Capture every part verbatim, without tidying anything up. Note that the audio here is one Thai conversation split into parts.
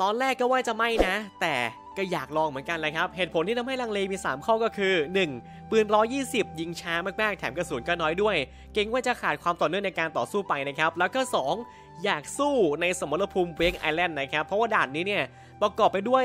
ตอนแรกก็ว่าจะไม่นะแต่ก็อยากลองเหมือนกันเลยครับเหตุผลที่ทำให้ลังเลมีสามข้อก็คือ หนึ่ง. ปืนหนึ่งร้อยยี่สิบยิงช้ามากๆแถมกระสุนก็น้อยด้วยเกรงว่าจะขาดความต่อเนื่องในการต่อสู้ไปนะครับแล้วก็ สอง. อยากสู้ในสมรภูมิเบรกไอแลนด์นะครับเพราะว่าด่านนี้เนี่ยประกอบไปด้วย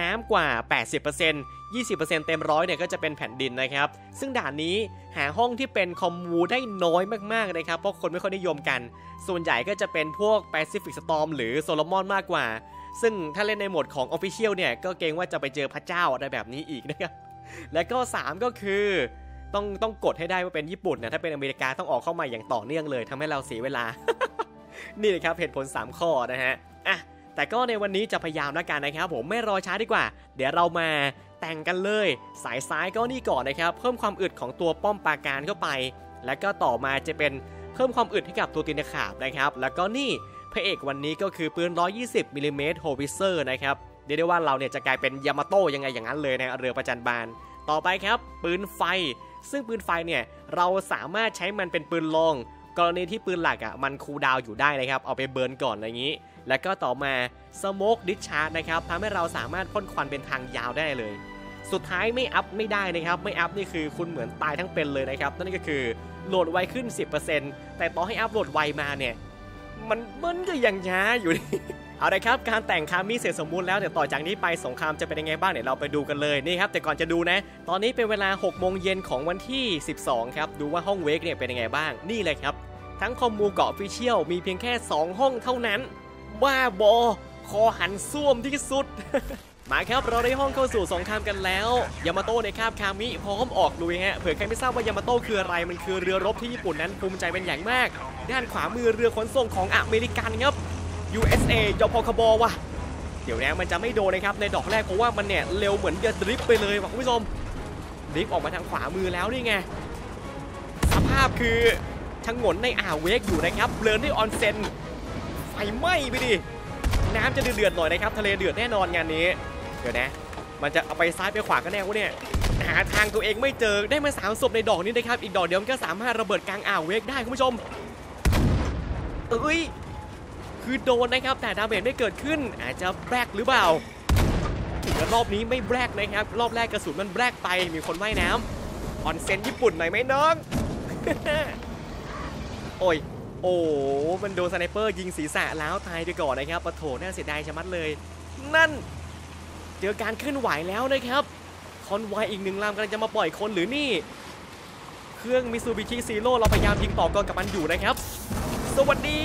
น้ำกว่า แปดสิบเปอร์เซ็นต์ ยี่สิบเปอร์เซ็นต์ เต็มร้อยเนี่ยก็จะเป็นแผ่นดินนะครับซึ่งด่านนี้หาห้องที่เป็นคอมมูได้น้อยมากๆนะครับเพราะคนไม่ค่อยนิยมกันส่วนใหญ่ก็จะเป็นพวก Pacific Storm หรือ Solomon มากกว่าซึ่งถ้าเล่นในโหมดของ Official เนี่ยก็เกรงว่าจะไปเจอพระเจ้าอะไรแบบนี้อีกนะครับและก็สามก็คือต้องต้องกดให้ได้ว่าเป็นญี่ปุ่นนะถ้าเป็นอเมริกาต้องออกเข้ามาอย่างต่อเนื่องเลยทำให้เราเสียเวลา นี่นะครับเหตุผลสามข้อนะฮะอ่ะแต่ก็ในวันนี้จะพยายามแล้วกันนะครับผมไม่รอช้าดีกว่าเดี๋ยวเรามาแต่งกันเลยสายซ้ายก็นี่ก่อนนะครับเพิ่มความอึดของตัวป้อมปราการเข้าไปแล้วก็ต่อมาจะเป็นเพิ่มความอึดให้กับตัวตีนตะขาบนะครับแล้วก็นี่พระเอกวันนี้ก็คือปืนหนึ่งร้อยยี่สิบมิลลิเมตรโฮวิเซอร์นะครับเรียกได้ว่าเราเนี่ยจะกลายเป็นยามาโต้ยังไงอย่างนั้นเลยนะเรือประจันบานต่อไปครับปืนไฟซึ่งปืนไฟเนี่ยเราสามารถใช้มันเป็นปืนลองกรณีที่ปืนหลักอ่ะมันคูลดาวน์อยู่ได้นะครับเอาไปเบิร์นก่อนอะไรอย่างนี้แล้วก็ต่อมาสโมกดิชชาร์ดนะครับทำให้เราสามารถพ่นควันเป็นทางยาวได้เลยสุดท้ายไม่อัพไม่ได้นะครับไม่อัพนี่คือคุณเหมือนตายทั้งเป็นเลยนะครับนั่นก็คือโหลดไวขึ้น สิบเปอร์เซ็นต์ แต่ต่อให้อัพโหลดไวมาเนี่ยมันมันก็ยังช้าอยู่ดี เอาละครับการแต่งคามิเสร็จสมบูรณ์แล้วเดี๋ยวต่อจากนี้ไปสงครามจะเป็นยังไงบ้างเนี่ยเราไปดูกันเลยนี่ครับแต่ก่อนจะดูนะตอนนี้เป็นเวลาหกโมงเย็นของวันที่สิบสองครับดูว่าห้องเวกเนี่ยเป็นยังไงบ้างนี่เลยครับทั้งคอมมูเกาะฟิเชียลมีเพียงแค่สองห้องเท่านั้นบ้าบอคอหันซ่วมที่สุด มาครับเราได้ห้องเข้าสู่สงครามกันแล้วยามาโต้ในคาบคามิพร้อมออกลุยฮะเผื่อใครไม่ทราบว่ายามาโต้คืออะไรมันคือเรือรบที่ญี่ปุ่นนั้นภูมิใจเป็นอย่างมากด้านขวามือเรือขนส่งของอเมริกันครับ ยู เอส เอ ยพคบว่ะเดี๋ยวนี้มันจะไม่โดนนะครับในดอกแรกเพราะว่ามันเนี่ยเร็วเหมือนจะดริฟต์ไปเลยว่ะคุณผู้ชมดริฟต์ออกมาทางขวามือแล้วนี่ไงสภาพคือชงนในอ่าวเวกอยู่นะครับเลินด้วยออนเซนไฟไหม้ไปดิน้ำจะเดือดๆหน่อยนะครับทะเลเดือดแน่นอนงานนี้เดี๋ยวนะมันจะเอาไปซ้ายไปขวากันแน่วะเนี่ยหาทางตัวเองไม่เจอได้มาสามศพในดอกนี้นะครับอีกดอกเดียวมันก็สามารถระเบิดกลางอ่าวเวกได้คุณผู้ชมเอ้ยคือโดนนะครับแต่ดาเมจไม่เกิดขึ้นอาจจะแบล็กหรือเปล่าถึงรอบนี้ไม่แบล็กนะครับรอบแรกกระสุนมันแบล็กไปมีคนว่ายน้ำออนเซ็นญี่ปุ่นหน่อยไหมน้อง โอ้ยโอ้มันโดนสไนเปอร์ยิงศีรษะแล้วตายไปก่อนนะครับปะโถน่าเสียดายชะมัดเลยนั่นเจอการเคลื่อนไหวแล้วนะครับคอนไวอีกหนึ่งลำกำลังจะมาปล่อยคนหรือนี่เครื่องมิซูบิชิซีโร่เราพยายามยิงต่อกรกับมันอยู่นะครับสวัสดี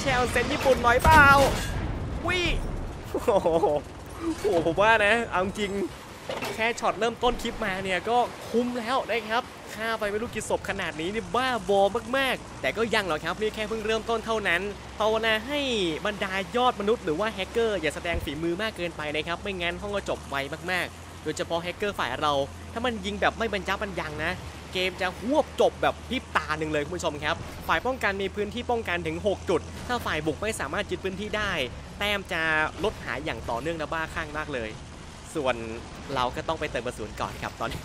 แชลเซนญี่ปุ่นหน่อยเปล่าวิโอ้โหผมว่านะเอาจริงแค่ช็อตเริ่มต้นคลิปมาเนี่ยก็คุ้มแล้วนะครับฆ่าไปไม่รู้กี่ศพขนาดนี้นี่บ้าบอมากๆแต่ก็ยังหรอกครับนี่แค่เพิ่งเริ่มต้นเท่านั้นภาวนาให้บรรดายอดมนุษย์หรือว่าแฮกเกอร์อย่าแสดงฝีมือมากเกินไปนะครับไม่งั้นห้องก็จบไวมากๆโดยเฉพาะแฮกเกอร์ฝ่ายเราถ้ามันยิงแบบไม่บรรจับบรรยังนะเกมจะหวบจบแบบพริบตาหนึ่งเลยคุณผู้ชมครับฝ่ายป้องกันมีพื้นที่ป้องกันถึงหกจุดถ้าฝ่ายบุกไม่สามารถยึดพื้นที่ได้แต้มจะลดหายอย่างต่อเนื่องนะบ้าข้างมากเลยส่วนเราก็ต้องไปเติมกระสุนก่อนครับตอนนี้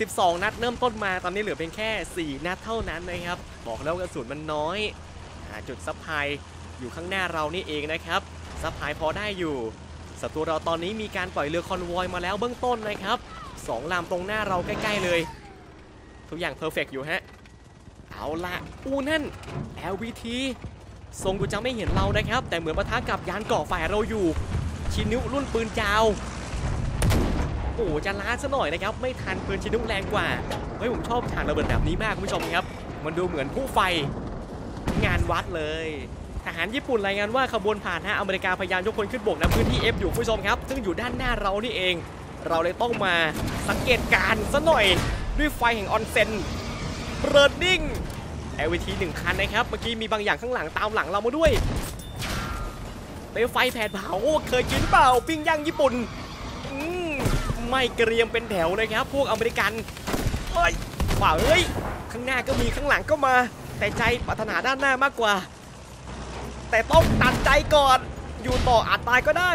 สิบสองนัดเริ่มต้นมาตอนนี้เหลือเพียงแค่สี่นัดเท่านั้นนะครับบอกแล้วกระสุนมันน้อยหาจุดซัพพลายอยู่ข้างหน้าเรานี่เองนะครับซัพพลายพอได้อยู่ศัตรูเราตอนนี้มีการปล่อยเรือคอนวอยมาแล้วเบื้องต้นนะครับสองลำตรงหน้าเราใกล้ๆเลยทุกอย่างเพอร์เฟกต์อยู่ฮะเอาละอู้นั่น แอล วี ที ทรงดูจะไม่เห็นเรานะครับแต่เหมือนปะทะกับยานเกาะฝ่ายเราอยู่ชินนิ้วรุ่นปืนยาวโอ้จะล้าซะหน่อยนะครับไม่ทันปืนชินุกแรงกว่าเฮ้ยผมชอบฉากระเบิดแบบนี้มากคุณผู้ชมครับมันดูเหมือนผู้ไฟงานวัดเลยทหารญี่ปุ่นรายงานว่าขบวนผ่านฮะอเมริกาพยายามยกพลขึ้นบกนะพื้นที่ F อยู่คุณผู้ชมครับซึ่งอยู่ด้านหน้าเรานี่เองเราเลยต้องมาสังเกตการซะหน่อยด้วยไฟแห่งออนเซนเบิร์ดดิ้งแอลวีทีหนึ่งคันนะครับเมื่อกี้มีบางอย่างข้างหลังตามหลังเรามาด้วยเปลวไฟแผดเผาเคยกินเปล่าปิ้งย่างญี่ปุ่นไม่เกรียมเป็นแถวเลยครับพวกอเมริกันเฮ้ยว่าเอ้ยข้างหน้าก็มีข้างหลังก็มาแต่ใจปรารถนาด้านหน้ามากกว่าแต่ต้องตัดใจก่อนอยู่ต่ออาจตายก็ได้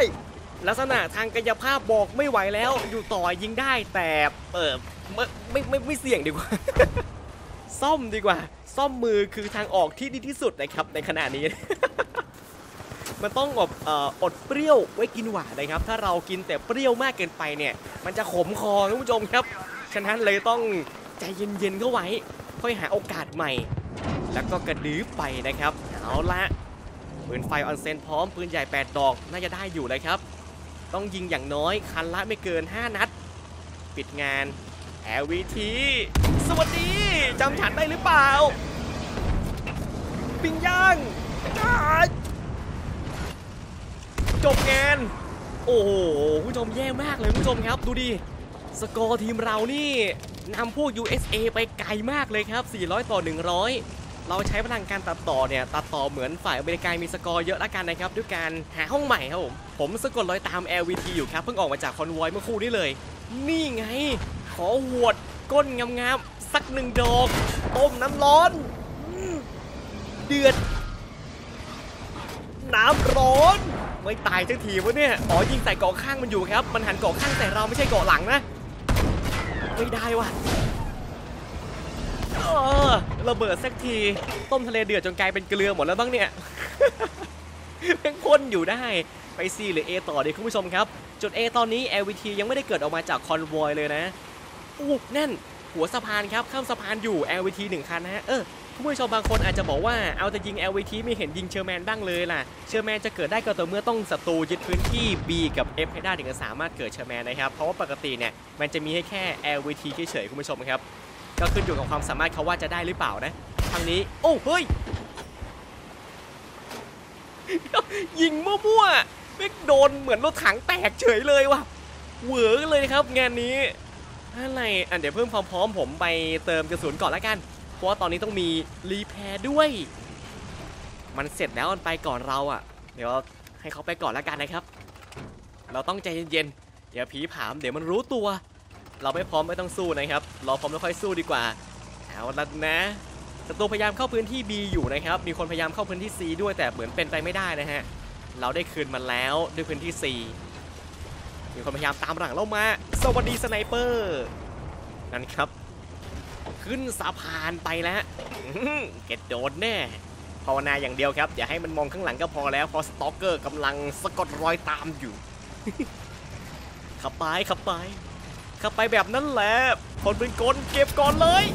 ลักษณะทางกายภาพบอกไม่ไหวแล้วอยู่ต่อยิงได้แต่เออไม่ไม่ไม่ไม่เสี่ยงดีกว่า ซ่อมดีกว่าซ่อมมือคือทางออกที่ดีที่สุดนะครับในขณะนี้ มันต้องแบบอดเปรี้ยวไว้กินหวานนะครับถ้าเรากินแต่เปรี้ยวมากเกินไปเนี่ยมันจะขมคอท่านผู้ชมครับฉะนั้นเลยต้องใจเย็นๆเข้าไว้ค่อยหาโอกาสใหม่แล้วก็กระดื้อไปนะครับเอาละปืนไฟออนเซนพร้อมปืนใหญ่แปดดอกน่าจะได้อยู่เลยครับต้องยิงอย่างน้อยคันละไม่เกินห้านัดปิดงาน แอล วี ที สวัสดีจำฉันได้หรือเปล่าปิ้งย่างจบงานโอ้โหผู้ชมแย่มากเลยผู้ชมครับดูดิสกอร์ทีมเรานี่นำพวก ยู เอส เอ ไปไกลมากเลยครับสี่ร้อยต่อหนึ่งร้อยเราใช้พลังการตัดต่อเนี่ยตัดต่อเหมือนฝ่ายอเมริกันมีสกอร์เยอะละกันนะครับด้วยการหาห้องใหม่ครับผมผมสะกดรอยตาม แอล วี ที อยู่ครับเพิ่งออกมาจากคอนวอยเมื่อคู่นี้เลยนี่ไงขอหวดก้นงามๆสักหนึ่งดอกต้มน้ำร้อนเดือดน้ำร้อนไม่ตายสักทีวะเนี่ยอ๋อยิงใส่เกาะข้างมันอยู่ครับมันหันเกาะข้างแต่เราไม่ใช่เกาะหลังนะไม่ได้วะเออระเบิดสักทีต้มทะเลเดือดจนกลายเป็นเกลือหมดแล้วบ้างเนี่ย เป็นคนอยู่ได้ไป C หรือ A ต่อดีคุณผู้ชมครับจุด A ตอนนี้ แอล วี ที ยังไม่ได้เกิดออกมาจากคอนวอยเลยนะอู้แน่นหัวสะพานครับข้ามสะพานอยู่ แอล วี ที หนึ่งคันนะฮะเออคุณผู้ชมบางคนอาจจะบอกว่าเอาแต่ยิง แอล วี ที ไม่เห็นยิงเชอร์แมนบ้างเลยล่ะเชอร์แมนจะเกิดได้ก็ต่อเมื่อต้องศัตรูยึดพื้นที่ B กับ F ให้ได้ถึงจะสามารถเกิดเชอร์แมนนะครับเพราะว่าปกติเนี่ยมันจะมีให้แค่ แอล วี ที เฉยๆคุณผู้ชมครับก็ขึ้นอยู่กับความสามารถเขาว่าจะได้หรือเปล่านะทางนี้โอ้เฮ้ยยิงมั่วๆไม่โดนเหมือนรถถังแตกเฉยเลยว่ะเหวอเลยครับงานนี้อะไรอ่ะเดี๋ยวเพิ่มความพร้อมผมไปเติมกระสุนก่อนละกันเพราะตอนนี้ต้องมีรีแพร์ด้วยมันเสร็จแล้วมันไปก่อนเราอ่ะเดี๋ยวให้เขาไปก่อนแล้วกันนะครับเราต้องใจเย็นๆเดี๋ยวผีผามเดี๋ยวมันรู้ตัวเราไม่พร้อมไม่ต้องสู้นะครับรอพร้อมแล้วค่อยสู้ดีกว่าเอาละนะศัตรูพยายามเข้าพื้นที่ B อยู่นะครับมีคนพยายามเข้าพื้นที่ C ด้วยแต่เหมือนเป็นไปไม่ได้นะฮะเราได้คืนมันแล้วด้วยพื้นที่ C มีคนพยายามตามหลังเรามาสวัสดีสไนเปอร์นั่นครับขึ้นสะพานไปแล้วเก็ดโดนแน่ภาวนาอย่างเดียวครับอย่าให้มันมองข้างหลังก็พอแล้วพอสตอกเกอร์กำลังสะกดรอยตามอยู่ ขับไปขับไปขับไปแบบนั้นแหละคนเป็นกลเก็บก่อนเลย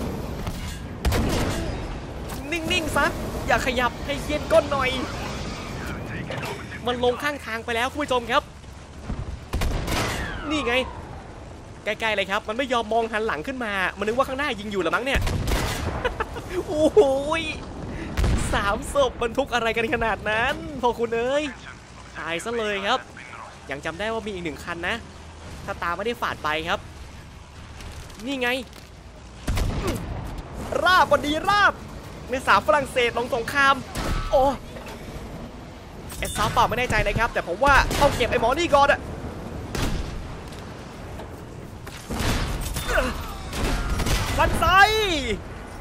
นิ่งๆซะอย่าขยับให้เย็นก้นหน่อยมันลงข้างทางไปแล้วคุณผู้ชมครับนี่ไงใกล้ๆเลยครับมันไม่ยอมมองหันหลังขึ้นมามันนึกว่าข้างหน้ายิงอยู่หรือมั้งเนี่ย โอ้โหสามศพบรรทุกอะไรกันขนาดนั้นพอคุณเอ้ยตายซะเลยครับยังจำได้ว่ามีอีกหนึ่งคันนะถ้าตาไม่ได้ฝาดไปครับนี่ไงราบพอดีราบในสาวฝรั่งเศสลงสงครามโอ้ไอ้สาวเปล่าไม่แน่ใจนะครับแต่ผมว่าต้องเก็บไอ้หมอนี่ก่อนอะฟันไซ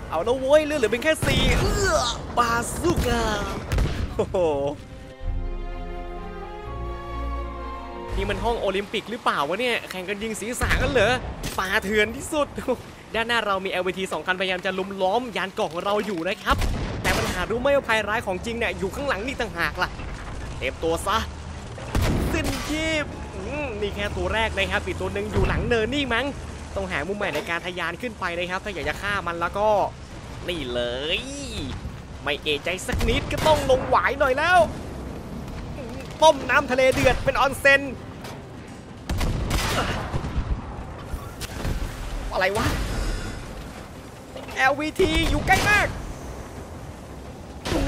เอาแล้วโว้ยเลือดเหลือเป็นแค่สี่เออบาซูก้าโอ้โหนี่มันห้องโอลิมปิกหรือเปล่าวะเนี่ยแข่งกันยิงศีรษะกันเหรอป่าเถื่อนที่สุดด้านหน้าเรามี แอล วี ที สองคันพยายามจะลุมล้อมยานเกาะของเราอยู่นะครับแต่ปัญหารู้ไหมว่าภัยร้ายของจริงเนี่ยอยู่ข้างหลังนี่ต่างหากล่ะเต็มตัวซะสิ้นชีพนี่แค่ตัวแรกนะครับอีกตัวหนึ่งอยู่หลังเนินนี่มั้งต้องหามุมใหม่ในการทะยานขึ้นไปนะครับถ้าอยากจะฆ่ามันแล้วก็นี่เลยไม่เอะใจสักนิดก็ต้องลงหวายหน่อยแล้วต้มน้ำทะเลเดือดเป็นออนเซนอะไรวะ แอล วี ที อยู่ใกล้มาก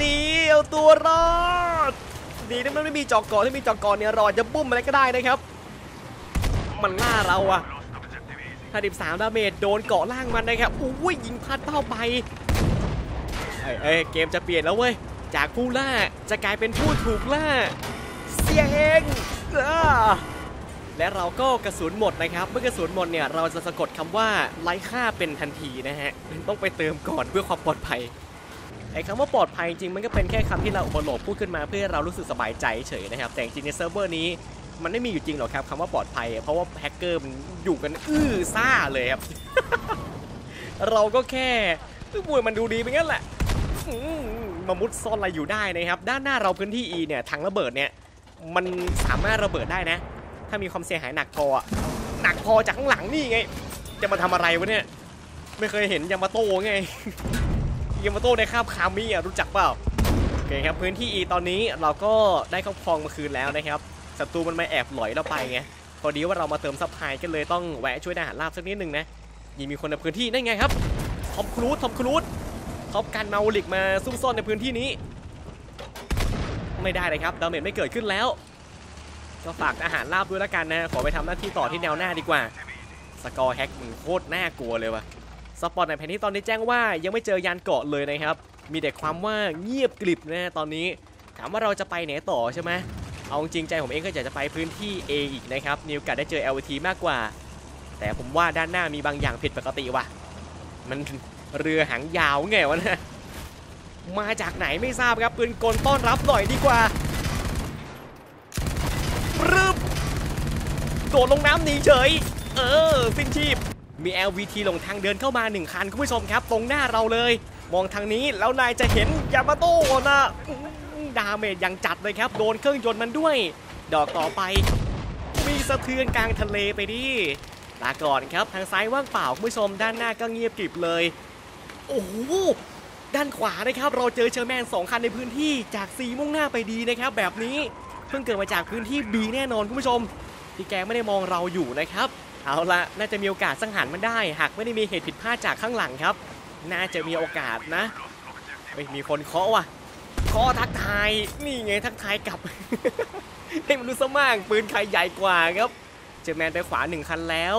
นี่เอาตัวรอดดีนะมันไม่มีจอกก่อนถ้ามีจอกก่อนเนี่ยรอดจะบุ้มอะไรก็ได้นะครับมันล่าเราอะห้าสิบสามดาเมจโดนเกาะล่างมันนะครับอุ้ยยิงพลาดเป้าไปเอ้ยเกมจะเปลี่ยนแล้วเว้ยจากผู้ล่าจะกลายเป็นผู้ถูกล่าเสียเองและเราก็กระสุนหมดนะครับเมื่อกระสุนหมดเนี่ยเราจะสะกดคำว่าไร้ค่าเป็นทันทีนะฮะต้องไปเติมก่อนเพื่อความปลอดภัยไอ้คำว่าปลอดภัยจริงมันก็เป็นแค่คำที่เราอุปโลกพูดขึ้นมาเพื่อเรารู้สึกสบายใจเฉยนะครับแต่จริงในเซิร์ฟเวอร์นี้มันไม่มีอยู่จริงหรอกครับคำว่าปลอดภัยเพราะว่าแฮกเกอร์มันอยู่กันอื้อซ่าเลยครับ เราก็แค่มวยมันดูดีไปงั้นแหละ มามุดซ่อนอะไรอยู่ได้นะครับด้านหน้าเราพื้นที่ E เนี่ยถังระเบิดเนี่ยมันสามารถระเบิดได้นะถ้ามีความเสียหายหนักพอหนักพอจากข้างหลังนี่ไงจะมาทำอะไรวะเนี่ยไม่เคยเห็นยามาโต้ไงยามาโต้ในคาบคามิอ่ะรู้จักเปล่าโอเคครับพื้นที่ E ตอนนี้เราก็ได้ครอบครองมาคืนแล้วนะครับศัตรูมันมาแอบหลอยเราไปไงพอดีว่าเรามาเติมซับไฮกันเลยต้องแวะช่วยทหารราบสักนิดนึงนะยิ่งมีคนในพื้นที่ได้ไงครับทอมครูซทอมครูซท็อปการเมาลิกมาซุ่มซ่อนในพื้นที่นี้ไม่ได้เลยครับดาเมจไม่เกิดขึ้นแล้วก็ฝากอาหารราบด้วยละกันนะขอไปทำหน้าที่ต่อที่แนวหน้าดีกว่าสกอร์แฮกมึงโคตรน่ากลัวเลยวะสปอร์ตในแผนที่ตอนนี้แจ้งว่ายังไม่เจอยานเกาะเลยนะครับมีแต่ความว่าเงียบกริบนะตอนนี้ถามว่าเราจะไปไหนต่อใช่ไหมเอาจริงใจผมเองก็อยากจะไปพื้นที่ A อีกนะครับมีโอกาสได้เจอ แอล วี ที มากกว่าแต่ผมว่าด้านหน้ามีบางอย่างผิดปกติว่ะมันเรือหางยาวไงวะนะมาจากไหนไม่ทราบครับปืนกลต้อนรับหน่อยดีกว่ารึบโดดลงน้ำหนีเฉยเออสิ้นชีพมี แอล วี ที ลงทางเดินเข้ามาหนึ่งคันคุณผู้ชมครับตรงหน้าเราเลยมองทางนี้แล้วนายจะเห็นยามาโต้นะดาเมจยังจัดเลยครับโดนเครื่องยนต์มันด้วยดอกต่อไปมีสะเทือนกลางทะเลไปดิลาก่อนครับทางซ้ายว่างเปล่าคุณผู้ชมด้านหน้าก็เงียบกริบเลยโอ้โหด้านขวานะครับเราเจอเชอร์แมนสองคันในพื้นที่จากซีมุ่งหน้าไปดีนะครับแบบนี้เพิ่งเกิดมาจากพื้นที่ B แน่นอนคุณผู้ชมที่แกไม่ได้มองเราอยู่นะครับเอาละน่าจะมีโอกาสสังหารมันได้หากไม่ได้มีเหตุผิดพลาดจากข้างหลังครับน่าจะมีโอกาสนะมีคนเคาะว่ะเคาะทักทายนี่ไงทักทายกลับ ให้มันดูสม่างปืนใครใหญ่กว่าครับเชอร์แมนไปขวาหนึ่งคันแล้ว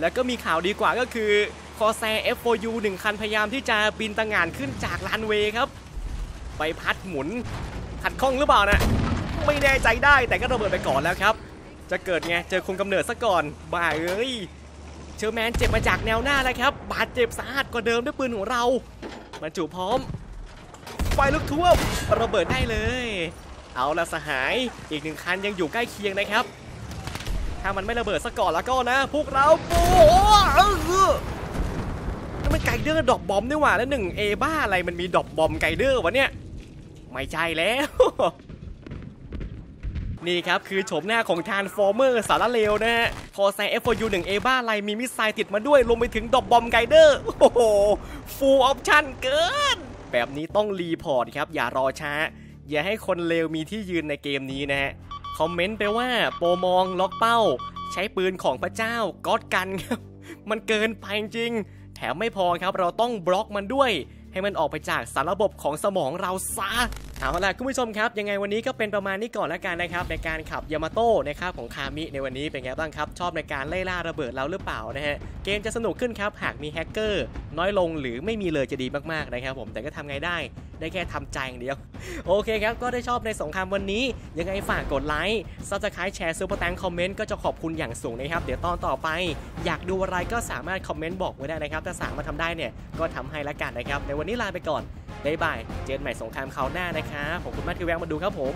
แล้วก็มีข่าวดีกว่าก็คือคอแซ เอฟ โฟร์ ยู หนึ่งคันพยายามที่จะบินต่างงานขึ้นจากลานเวครับใบพัดหมุนขัดข้องหรือเปล่านะไม่แน่ใจได้แต่ก็ระเบิดไปก่อนแล้วครับจะเกิดไงเจอคงกำเนิดซะก่อนบ้าเอ้ยเชอร์แมนเจ็บมาจากแนวหน้าแล้วครับบาดเจ็บสาหัสกว่าเดิมด้วยปืนของเรามาจุพร้อมไฟลุกท่วมระเบิดได้เลยเอาละสหายอีกหนึ่งคันยังอยู่ใกล้เคียงนะครับถ้ามันไม่ระเบิดซะก่อนแล้วก็นะพวกเราโอ้โหมันไกเดอร์ดอกบอมด้วยว่ะแล้วหนึ่งเอบ้าอะไรมันมีดอกบอมไกเดอร์วะเนี่ยไม่ใช่แล้ว นี่ครับคือโฉมหน้าของทรานส์ฟอร์เมอร์สารเลวนะฮะคอแซ เอฟ โฟร์ ยู หนึ่งเอบ้าอะไรมีมิสไซล์ติดมาด้วยรวมไปถึงดอกบอมไกเดอร์โอ้โหฟูลออปชั่นเกินแบบนี้ต้องรีพอร์ตครับอย่ารอช้าอย่าให้คนเลวมีที่ยืนในเกมนี้นะฮะคอมเมนต์ไปว่าโปรมองล็อกเป้าใช้ปืนของพระเจ้าก็อดกันครับมันเกินไปจริงแถมไม่พอครับเราต้องบล็อกมันด้วยให้มันออกไปจากสารระบบของสมองเราซะเอาล่ะคุณผู้ชมครับยังไงวันนี้ก็เป็นประมาณนี้ก่อนแล้วกันนะครับในการขับยามาโต้ในคาบของคามิในวันนี้เป็นไงบ้างครับชอบในการไล่ล่าระเบิดเราหรือเปล่านะฮะเกมจะสนุกขึ้นครับหากมีแฮกเกอร์น้อยลงหรือไม่มีเลยจะดีมากๆนะครับผมแต่ก็ทำไงได้ได้แค่ทำใจอย่างเดียวโอเคครับก็ได้ชอบในสงครามวันนี้ยังไงฝากกดไลค์ซับสไครป์แชร์ซุปเปอร์แตงคอมเมนต์ก็จะขอบคุณอย่างสูงนะครับเดี๋ยวตอนต่อไปอยากดูอะไรก็สามารถคอมเมนต์บอกไว้ได้นะครับถ้าสามารถทำได้เนี่ยก็ทำให้ละกันนะครับในวันนี้ลาไปก่อนบ๊ายบายเจอกันใหม่สงครามคราวหน้านะครับขอบคุณมากที่แวะมาดูครับผม